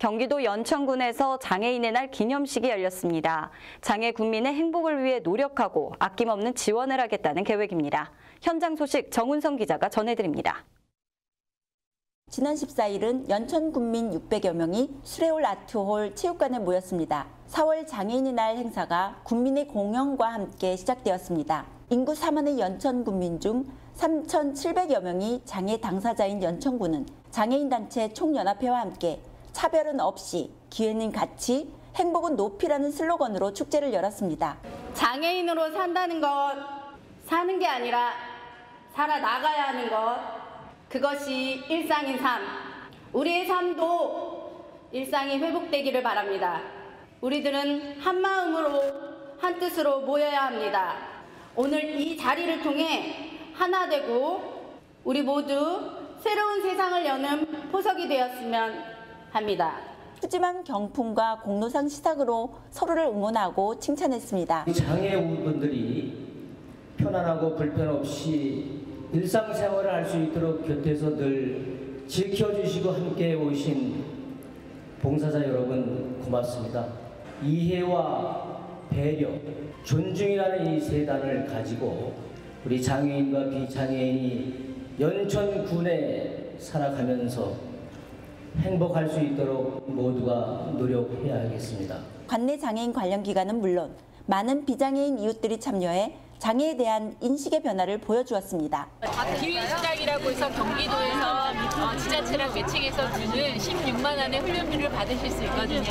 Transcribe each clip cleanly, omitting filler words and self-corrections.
경기도 연천군에서 장애인의 날 기념식이 열렸습니다. 장애 국민의 행복을 위해 노력하고 아낌없는 지원을 하겠다는 계획입니다. 현장 소식 정훈성 기자가 전해드립니다. 지난 14일은 연천군민 600여 명이 수레홀 아트홀 체육관에 모였습니다. 4월 장애인의 날 행사가 군민의 공연과 함께 시작되었습니다. 인구 4만의 연천군민 중 3,700여 명이 장애 당사자인 연천군은 장애인단체 총연합회와 함께 차별은 없이, 기회는 같이, 행복은 높이라는 슬로건으로 축제를 열었습니다. 장애인으로 산다는 것, 사는 게 아니라 살아나가야 하는 것, 그것이 일상인 삶, 우리의 삶도 일상이 회복되기를 바랍니다. 우리들은 한 마음으로, 한 뜻으로 모여야 합니다. 오늘 이 자리를 통해 하나 되고 우리 모두 새로운 세상을 여는 포석이 되었으면 합니다. 푸짐한 경품과 공로상 시상으로 서로를 응원하고 칭찬했습니다. 장애인분들이 편안하고 불편 없이 일상생활을 할 수 있도록 곁에서 늘 지켜주시고 함께 오신 봉사자 여러분 고맙습니다. 이해와 배려, 존중이라는 이 세 단을 가지고 우리 장애인과 비장애인이 연천군에 살아가면서 행복할 수 있도록 모두가 노력해야 하겠습니다. 관내 장애인 관련 기관은 물론 많은 비장애인 이웃들이 참여해 장애에 대한 인식의 변화를 보여주었습니다. 기회시작이라고 해서 경기도에서 지자체랑 매칭해서 주는 16만 원의 훈련비를 받으실 수 있거든요.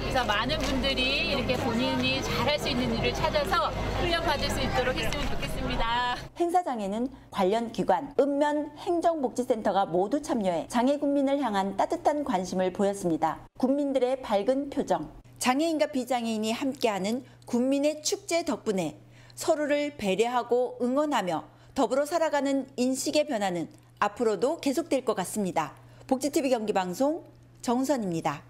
그래서 많은 분들이 이렇게 본인이 잘할 수 있는 일을 찾아서 훈련받을 수 있도록 했으면 좋겠습니다. 행사장에는 관련 기관, 읍면 행정복지센터가 모두 참여해 장애 국민을 향한 따뜻한 관심을 보였습니다. 국민들의 밝은 표정, 장애인과 비장애인이 함께하는 국민의 축제 덕분에 서로를 배려하고 응원하며 더불어 살아가는 인식의 변화는 앞으로도 계속될 것 같습니다. 복지TV 경기방송 정선입니다.